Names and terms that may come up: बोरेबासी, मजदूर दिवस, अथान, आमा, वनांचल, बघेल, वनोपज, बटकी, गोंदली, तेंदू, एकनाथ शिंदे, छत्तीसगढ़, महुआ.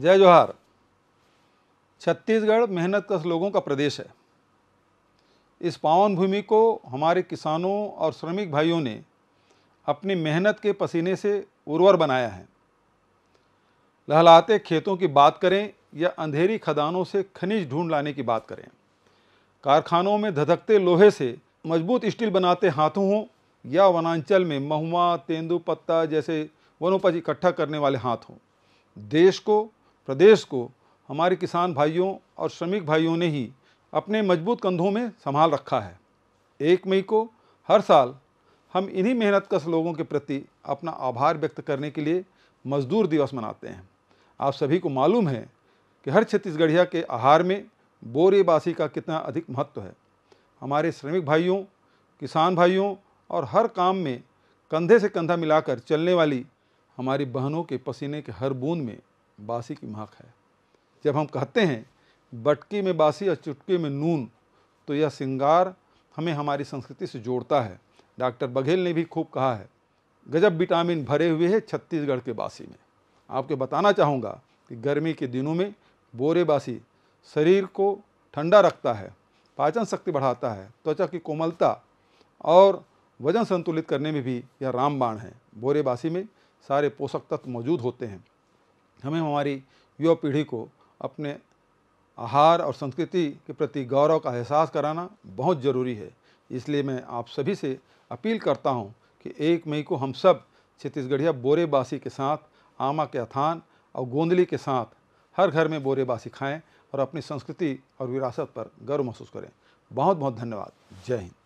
जय जोहार। छत्तीसगढ़ मेहनत कश लोगों का प्रदेश है। इस पावन भूमि को हमारे किसानों और श्रमिक भाइयों ने अपनी मेहनत के पसीने से उर्वर बनाया है। लहलहाते खेतों की बात करें या अंधेरी खदानों से खनिज ढूंढ लाने की बात करें, कारखानों में धधकते लोहे से मजबूत स्टील बनाते हाथों हों या वनांचल में महुआ तेंदू पत्ता जैसे वनोपज इकट्ठा करने वाले हाथ हों, देश को प्रदेश को हमारे किसान भाइयों और श्रमिक भाइयों ने ही अपने मजबूत कंधों में संभाल रखा है। 1 मई को हर साल हम इन्हीं मेहनतकश लोगों के प्रति अपना आभार व्यक्त करने के लिए मजदूर दिवस मनाते हैं। आप सभी को मालूम है कि हर छत्तीसगढ़िया के आहार में बोरेबासी का कितना अधिक महत्व है। हमारे श्रमिक भाइयों, किसान भाइयों और हर काम में कंधे से कंधा मिलाकर चलने वाली हमारी बहनों के पसीने के हर बूंद में बासी की महक है। जब हम कहते हैं बटकी में बासी और चुटकी में नून, तो यह सिंगार हमें हमारी संस्कृति से जोड़ता है। डॉक्टर बघेल ने भी खूब कहा है, गजब विटामिन भरे हुए है छत्तीसगढ़ के बासी में। आपको बताना चाहूँगा कि गर्मी के दिनों में बोरेबासी शरीर को ठंडा रखता है, पाचन शक्ति बढ़ाता है, त्वचा की कोमलता और वजन संतुलित करने में भी यह रामबाण है। बोरेबासी में सारे पोषक तत्व मौजूद होते हैं। हमें हमारी युवा पीढ़ी को अपने आहार और संस्कृति के प्रति गौरव का एहसास कराना बहुत ज़रूरी है। इसलिए मैं आप सभी से अपील करता हूं कि 1 मई को हम सब छत्तीसगढ़िया बोरेबासी के साथ, आमा के अथान और गोंदली के साथ हर घर में बोरेबासी खाएं और अपनी संस्कृति और विरासत पर गर्व महसूस करें। बहुत बहुत धन्यवाद। जय हिंद।